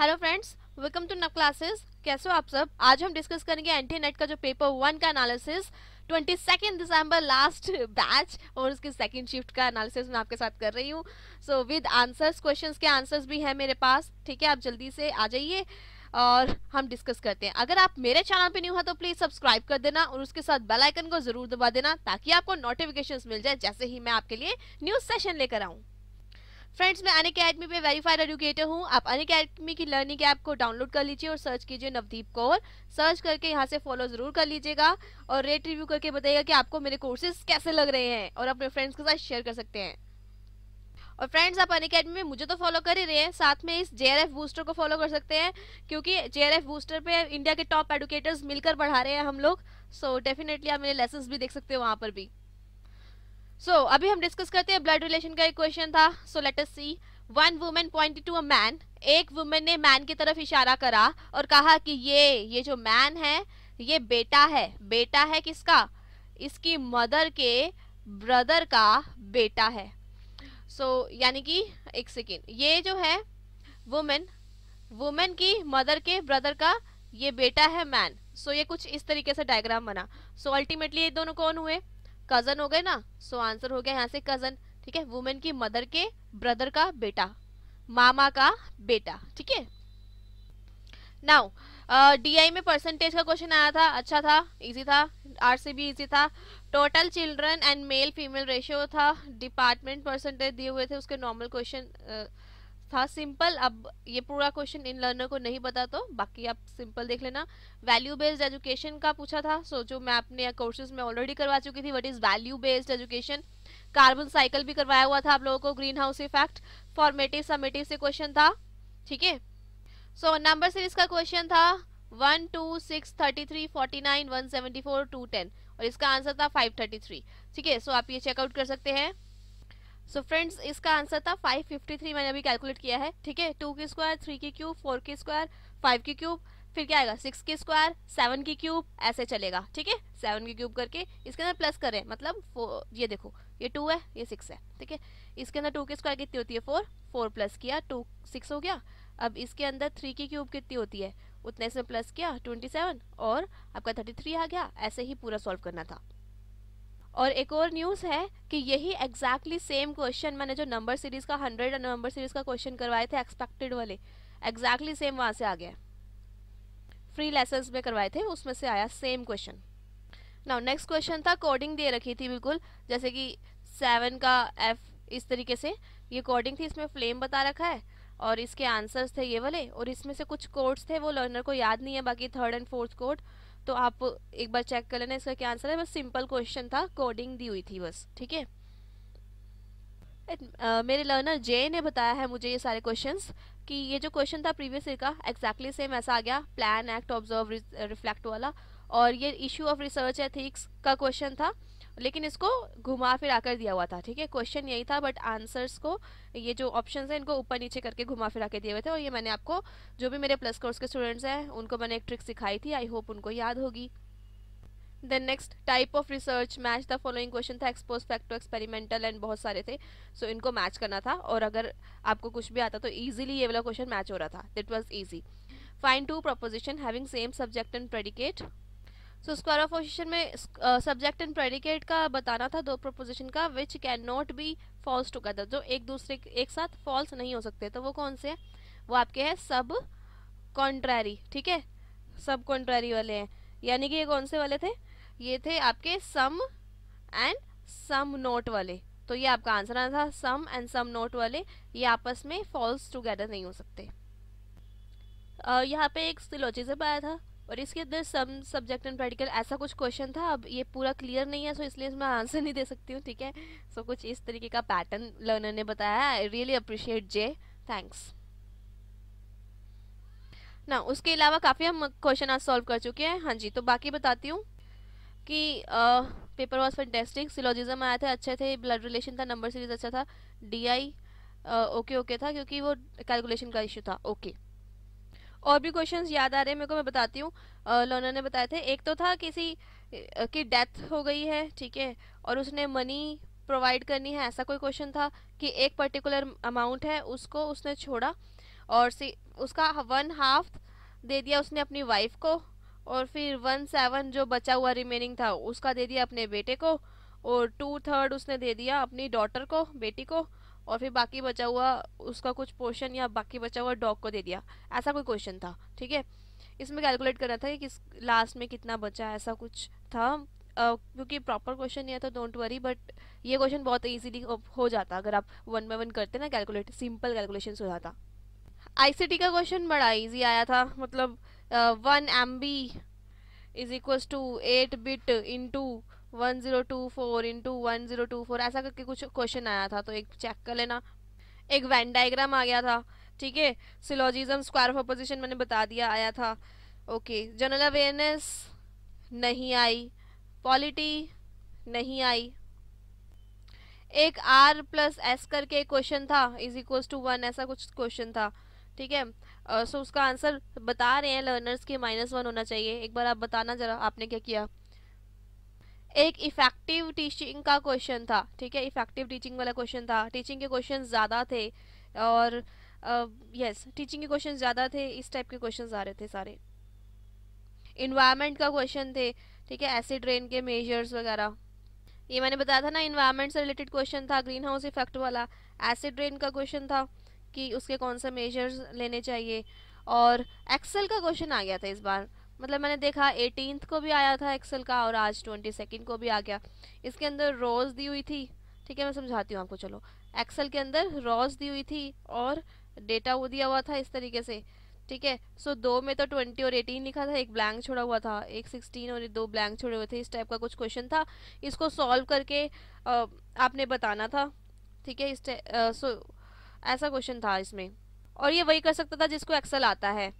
Hello friends, welcome to Nav classes. कैसे हो आप सब? आज हम डिस्कस करेंगे एनटीए नेट का जो पेपर 1 का एनालिसिस 22 दिसंबर लास्ट बैच और उसके सेकंड शिफ्ट का एनालिसिस मैं आपके साथ कर रही हूँ। सो विद आंसर्स, क्वेश्चंस के आंसर्स भी है मेरे पास। ठीक है, आप जल्दी से आ जाइए और हम डिस्कस करते हैं। अगर आप मेरे चैनल पे न्यू हो तो प्लीज सब्सक्राइब कर देना और उसके साथ बेल आइकन को जरूर दबा देना ताकि आपको नोटिफिकेशंस मिल जाए जैसे ही मैं आपके लिए न्यू सेशन लेकर आऊँ। फ्रेंड्स, मैं अनअकैडमी पे वेरीफाइड एजुकेटर हूँ। आप अनअकैडमी की लर्निंग ऐप को डाउनलोड कर लीजिए और सर्च कीजिए नवदीप कौर। सर्च करके यहाँ से फॉलो जरूर कर लीजिएगा और रेट रिव्यू करके बताइएगा कि आपको मेरे कोर्सेज कैसे लग रहे हैं और अपने फ्रेंड्स के साथ शेयर कर सकते हैं। और फ्रेंड्स, आप अनअकैडमी में मुझे तो फॉलो कर ही रहे हैं, साथ में इस JRF बूस्टर को फॉलो कर सकते हैं क्योंकि JRF बूस्टर पे इंडिया के टॉप एडुकेटर्स मिलकर पढ़ा रहे हैं हम लोग। सो डेफिनेटली आप मेरे लेसन्स भी देख सकते हो वहाँ पर भी। सो अभी हम डिस्कस करते हैं, ब्लड रिलेशन का एक क्वेश्चन था। So let us see, one women pointed to a man. एक वुमेन ने मैन की तरफ इशारा करा और कहा कि ये जो मैन है ये बेटा है। बेटा है किसका? इसकी मदर के ब्रदर का बेटा है। सो यानी कि एक सेकेंड, ये जो है वुमेन की मदर के ब्रदर का ये बेटा है मैन। सो ये कुछ इस तरीके से डायग्राम बना। सो अल्टीमेटली ये दोनों कौन हुए? कजन हो गए ना। सो आंसर हो गया यहाँ से कजन। ठीक है, वुमेन की मदर के ब्रदर का बेटा, मामा का बेटा। ठीक है, नाउ DI में परसेंटेज का क्वेश्चन आया था, अच्छा था, इजी था, RC भी इजी था। Total children and male female ratio था, डिपार्टमेंट परसेंटेज दिए हुए थे, उसके नॉर्मल क्वेश्चन था, सिंपल। अब ये पूरा क्वेश्चन इन लर्नर को नहीं पता तो बाकी आप सिंपल देख लेना। वैल्यू बेस्ड एजुकेशन का पूछा था। सो जो मैं अपने कोर्सेज में ऑलरेडी करवा चुकी थी, what is value based education. Carbon cycle भी करवाया हुआ था आप लोगों को, green house effect. Formative summative से क्वेश्चन था। ठीक है, सो नंबर सीरीज का क्वेश्चन था 1, 2, 6, 33, 49, 174, 210 और इसका आंसर था 533। ठीक है, सो आप ये चेकआउट कर सकते हैं। सो फ्रेंड्स, इसका आंसर था 553, मैंने अभी कैलकुलेट किया है। ठीक है, 2 की स्क्वायर, 3 की क्यूब, 4 की स्क्वायर, 5 की क्यूब, फिर क्या आएगा 6 की स्क्वायर, 7 की क्यूब, ऐसे चलेगा। ठीक है, 7 की क्यूब करके इसके अंदर प्लस करें, मतलब ये देखो ये 2 है, ये 6 है। ठीक है, इसके अंदर 2 की स्क्वायर कितनी होती है 4, 4 प्लस किया 2, 6 हो गया। अब इसके अंदर 3 की क्यूब कितनी होती है, उतने से प्लस किया 27 और आपका 33 आ गया। ऐसे ही पूरा सॉल्व करना था। और एक और न्यूज़ है कि यही एग्जैक्टली सेम क्वेश्चन मैंने जो नंबर सीरीज का 100 और नंबर सीरीज का क्वेश्चन करवाए थे एक्सपेक्टेड वाले, एग्जैक्टली सेम वहाँ से आ गया। फ्री लेसन्स में करवाए थे, उसमें से आया same question. Now next question था, कोडिंग दे रखी थी बिल्कुल जैसे कि 7 का F, इस तरीके से ये कोडिंग थी। इसमें फ्लेम बता रखा है और इसके आंसर्स थे ये वाले और इसमें से कुछ कोड्स थे वो लर्नर को याद नहीं है, बाकी 3rd और 4th कोड तो आप एक बार चेक कर लेना इसका क्या आंसर है। बस सिंपल क्वेश्चन था, कोडिंग दी हुई थी बस। ठीक है, मेरे लर्नर जे ने बताया है मुझे ये सारे क्वेश्चंस कि ये जो क्वेश्चन था प्रीवियस ईयर का एग्जैक्टली सेम ऐसा आ गया, प्लान एक्ट ऑब्जर्व रिफ्लेक्ट वाला। और ये इश्यू ऑफ रिसर्च एथिक्स का क्वेश्चन था लेकिन इसको घुमा फिरा कर दिया हुआ था। ठीक है, क्वेश्चन यही था बट आंसर्स को ये जो ऑप्शंस हैं इनको ऊपर नीचे करके घुमा फिरा के दिए हुए थे। और ये मैंने आपको जो भी मेरे प्लस कोर्स के स्टूडेंट्स हैं उनको मैंने एक ट्रिक सिखाई थी, आई होप उनको याद होगी। Then next, type of research match the following question था, एक्सपोज फैक्ट, एक्सपेरिमेंटल एंड बहुत सारे थे। सो इनको मैच करना था और अगर आपको कुछ भी आता तो ईजिली ये वाला क्वेश्चन मैच हो रहा था, that was easy. Find 2 proposition having same subject and predicate. So square of position में सब्जेक्ट एंड प्रेडिकेट का बताना था, 2 प्रोपोजिशन का, which can not be false together, जो एक दूसरे एक साथ फॉल्स नहीं हो सकते। तो वो कौन से हैं? वो आपके हैं सब कॉन्ट्रारी। ठीक है, सब कॉन्ट्रारी वाले हैं, यानी कि ये कौन से वाले थे? ये थे आपके सम एंड सम नॉट वाले। तो ये आपका आंसर आना था, सम एंड सम नॉट वाले ये आपस में फॉल्स टुगेदर नहीं हो सकते। यहाँ पे एक सिलोजिज्म आया था और इसके अंदर सम सब्जेक्ट एंड प्रेडिकेट ऐसा कुछ क्वेश्चन था। अब ये पूरा क्लियर नहीं है सो इसलिए मैं आंसर नहीं दे सकती हूँ। ठीक है, सो कुछ इस तरीके का पैटर्न लर्नर ने बताया। आई रियली अप्रिशिएट जे, थैंक्स ना। उसके अलावा काफ़ी हम क्वेश्चन आज सॉल्व कर चुके हैं। हाँ जी, तो बाकी बताती हूँ कि पेपर वॉज फैंटेस्टिक। सिलोजिज्म आया था, अच्छे थे। ब्लड रिलेशन था, नंबर सीरीज अच्छा था। DI ओके था क्योंकि वो कैलकुलेशन का इशू था। ओके, और भी क्वेश्चंस याद आ रहे हैं मेरे को, मैं बताती हूँ। लर्नर ने बताए थे, एक तो था किसी की डेथ हो गई है, ठीक है, और उसने मनी प्रोवाइड करनी है, ऐसा कोई क्वेश्चन था कि एक पर्टिकुलर अमाउंट है उसको उसने छोड़ा और उसका 1/2 दे दिया उसने अपनी वाइफ को, और फिर 1/7 जो बचा हुआ रिमेनिंग था उसका दे दिया अपने बेटे को, और 2/3 उसने दे दिया अपनी डॉटर को, बेटी को, और फिर बाकी बचा हुआ उसका कुछ पोर्शन या बाकी बचा हुआ डॉग को दे दिया। ऐसा कोई क्वेश्चन था, ठीक है। इसमें कैलकुलेट करना था कि किस लास्ट में कितना बचा, ऐसा कुछ था। क्योंकि प्रॉपर क्वेश्चन नहीं है तो डोंट वरी, बट ये क्वेश्चन बहुत ईजिली हो जाता अगर आप 1 by 1 करते ना कैलकुलेट, सिंपल कैलकुलेशन हो जाता। ICT का क्वेश्चन बड़ा इजी आया था, मतलब 1 MB = 8 bit इंटू 1024 इंटू 1024 ऐसा करके कुछ क्वेश्चन आया था, तो एक चेक कर लेना। एक वेन डायग्राम आ गया था, ठीक है। सिलोजिज्म, स्क्वायर ऑफ अपोजिशन मैंने बता दिया आया था, ओके। जनरल अवेयरनेस नहीं आई, पॉलिटी नहीं आई। एक R+S करके एक क्वेश्चन था =1 ऐसा कुछ क्वेश्चन था, ठीक है। सो उसका आंसर बता रहे हैं लर्नर्स के -1 होना चाहिए। एक बार आप बताना जरा आपने क्या किया। एक इफेक्टिव टीचिंग का क्वेश्चन था, ठीक है, इफेक्टिव टीचिंग वाला क्वेश्चन था। टीचिंग के क्वेश्चन ज़्यादा थे और यस टीचिंग के क्वेश्चन ज़्यादा थे, इस टाइप के क्वेश्चन आ रहे थे सारे। इन्वायरमेंट का क्वेश्चन थे, ठीक है, एसिड रेन के मेजर्स वगैरह। ये मैंने बताया था ना, इन्वायरमेंट से रिलेटेड क्वेश्चन था, ग्रीन हाउस इफेक्ट वाला। एसिड रेन का क्वेश्चन था कि उसके कौन से मेजर्स लेने चाहिए। और एक्सेल का क्वेश्चन आ गया था इस बार, मतलब मैंने देखा 18th को भी आया था एक्सेल का, और आज 22nd को भी आ गया। इसके अंदर रोज दी हुई थी, ठीक है, मैं समझाती हूँ आपको। चलो, एक्सेल के अंदर रोज दी हुई थी और डेटा वो दिया हुआ था इस तरीके से, ठीक है। सो 2 में तो 20 और 18 लिखा था, एक ब्लैंक छोड़ा हुआ था, एक 16 और 2 ब्लैंक छोड़े हुए थे, इस टाइप का कुछ क्वेश्चन था। इसको सॉल्व करके आपने बताना था, ठीक है। ऐसा क्वेश्चन था इसमें, और ये वही कर सकता था जिसको एक्सेल आता है।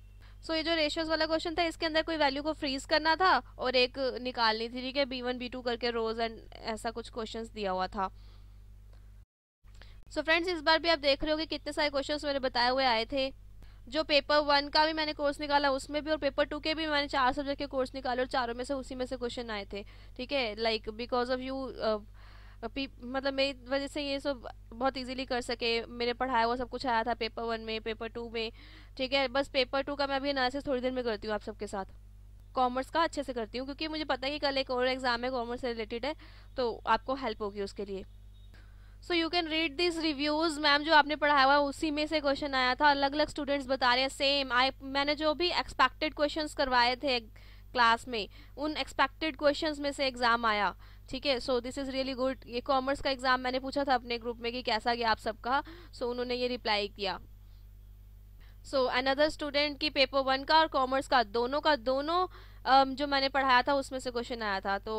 सो ये जो रेशियोज वाला क्वेश्चन था, इसके अंदर कोई वैल्यू को फ्रीज करना था और एक निकालनी थी, ठीक है, B1 B2 करके रोज एंड ऐसा कुछ क्वेश्चंस दिया हुआ था। सो फ्रेंड्स, इस बार भी आप देख रहे हो कि कितने सारे क्वेश्चंस मेरे बताए हुए आए थे। जो पेपर 1 का भी मैंने कोर्स निकाला उसमें भी, और पेपर 2 के भी मैंने 4 सब्जेक्ट के कोर्स निकाले, और चारों में से उसी में से क्वेश्चन आए थे, ठीक है। लाइक बिकॉज ऑफ यू, मतलब मेरी वजह से ये सब बहुत इजीली कर सके, मेरे पढ़ाया हुआ सब कुछ आया था पेपर 1 में, पेपर 2 में, ठीक है। बस पेपर 2 का मैं अभी एनालिसिस थोड़ी देर में करती हूँ आप सबके साथ। कॉमर्स का अच्छे से करती हूँ क्योंकि मुझे पता है कि कल एक और एग्ज़ाम है कॉमर्स से रिलेटेड है, तो आपको हेल्प होगी उसके लिए। So you can read this reviews, ma'am जो आपने पढ़ाया हुआ उसी में से क्वेश्चन आया था, अलग अलग स्टूडेंट्स बता रहे हैं सेम। मैंने जो भी एक्सपेक्टेड क्वेश्चंस करवाए थे क्लास में, उन एक्सपेक्टेड क्वेश्चंस में से एग्ज़ाम आया, ठीक है। So this is really good. ये कॉमर्स का एग्ज़ाम मैंने पूछा था अपने ग्रुप में कि कैसा गया आप सबका, सो उन्होंने ये रिप्लाई किया। सो अनदर स्टूडेंट की पेपर 1 का और कॉमर्स का दोनों जो मैंने पढ़ाया था उसमें से क्वेश्चन आया था। तो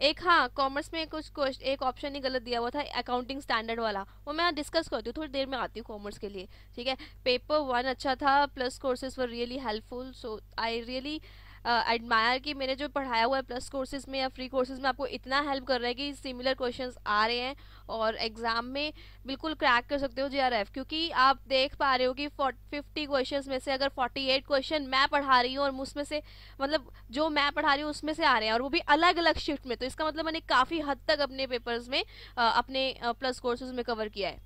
एक, हाँ, कॉमर्स में कुछ एक ऑप्शन ही गलत दिया हुआ था, अकाउंटिंग स्टैंडर्ड वाला, वो मैं डिस्कस करती हूँ थोड़ी देर में, आती हूँ कॉमर्स के लिए, ठीक है। पेपर 1 अच्छा था, plus courses were really helpful, so I really admire कि मैंने जो पढ़ाया हुआ है प्लस कोर्सेज में या फ्री कोर्सेज में आपको इतना हेल्प कर रहा है कि सिमिलर क्वेश्चंस आ रहे हैं और एग्ज़ाम में बिल्कुल क्रैक कर सकते हो JRF, क्योंकि आप देख पा रहे हो कि 50 क्वेश्चंस में से अगर 48 क्वेश्चन मैं पढ़ा रही हूँ और उसमें से, मतलब जो मैं पढ़ा रही हूँ उसमें से आ रहे हैं, और वो भी अलग अलग शिफ्ट में, तो इसका मतलब मैंने काफ़ी हद तक अपने पेपर्स में अपने प्लस कोर्सेज में कवर किया है।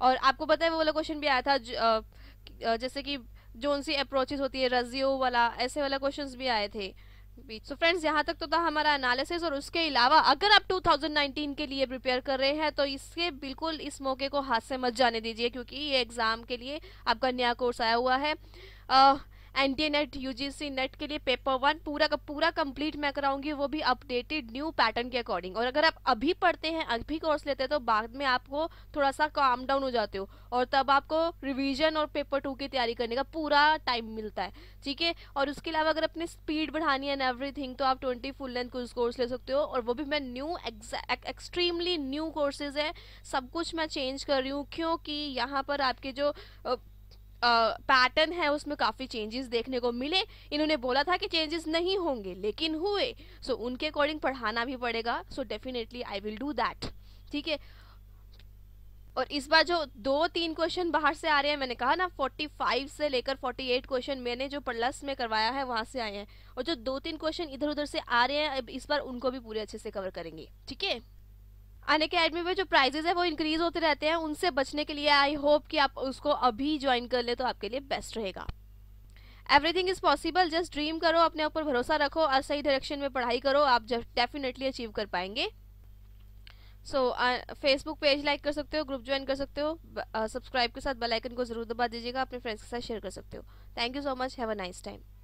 और आपको पता है वो वाला क्वेश्चन भी आया था जैसे कि जोन सी अप्रोचेस होती है, रजियो वाला, ऐसे वाला क्वेश्चंस भी आए थे। सो फ्रेंड्स, यहाँ तक तो था हमारा एनालिसिस, और उसके अलावा अगर आप 2019 के लिए प्रिपेयर कर रहे हैं तो इसके बिल्कुल इस मौके को हाथ से मत जाने दीजिए, क्योंकि ये एग्ज़ाम के लिए आपका नया कोर्स आया हुआ है। NTA NET UGC NET के लिए पेपर 1 पूरा का पूरा कंप्लीट मैं कराऊंगी, वो भी अपडेटेड न्यू पैटर्न के अकॉर्डिंग। और अगर आप अभी पढ़ते हैं, अभी कोर्स लेते हैं, तो बाद में आपको थोड़ा सा काम डाउन हो जाते हो, और तब आपको रिवीजन और पेपर 2 की तैयारी करने का पूरा टाइम मिलता है, ठीक है। और उसके अलावा अगर अपने स्पीड बढ़ानी है एंड एवरीथिंग, तो आप 20 फुल लेंथ कोर्स ले सकते हो, और वो भी मैं न्यू एक्सट्रीमली न्यू कोर्सेज हैं, सब कुछ मैं चेंज कर रही हूँ, क्योंकि यहाँ पर आपके जो पैटर्न है उसमें काफ़ी चेंजेस देखने को मिले। इन्होंने बोला था कि चेंजेस नहीं होंगे, लेकिन हुए, सो उनके अकॉर्डिंग पढ़ाना भी पड़ेगा, so definitely I will do that, ठीक है। और इस बार जो 2-3 क्वेश्चन बाहर से आ रहे हैं, मैंने कहा ना 45 से लेकर 48 क्वेश्चन मैंने जो प्लस में करवाया है वहाँ से आए हैं, और जो 2-3 क्वेश्चन इधर उधर से आ रहे हैं, इस बार उनको भी पूरे अच्छे से कवर करेंगे, ठीक है। अनअकैडमी में जो प्राइजेज है वो इंक्रीज होते रहते हैं, उनसे बचने के लिए आई होप कि आप उसको अभी ज्वाइन कर ले तो आपके लिए बेस्ट रहेगा। Everything is possible, just dream करो, अपने ऊपर भरोसा रखो और सही डायरेक्शन में पढ़ाई करो, आप डेफिनेटली अचीव कर पाएंगे। सो फेसबुक पेज लाइक कर सकते हो, ग्रुप ज्वाइन कर सकते हो, सब्सक्राइब के साथ बेल आइकन को जरूर दबा दीजिएगा, अपने फ्रेंड्स के साथ शेयर कर सकते हो। Thank you so much, have a nice time.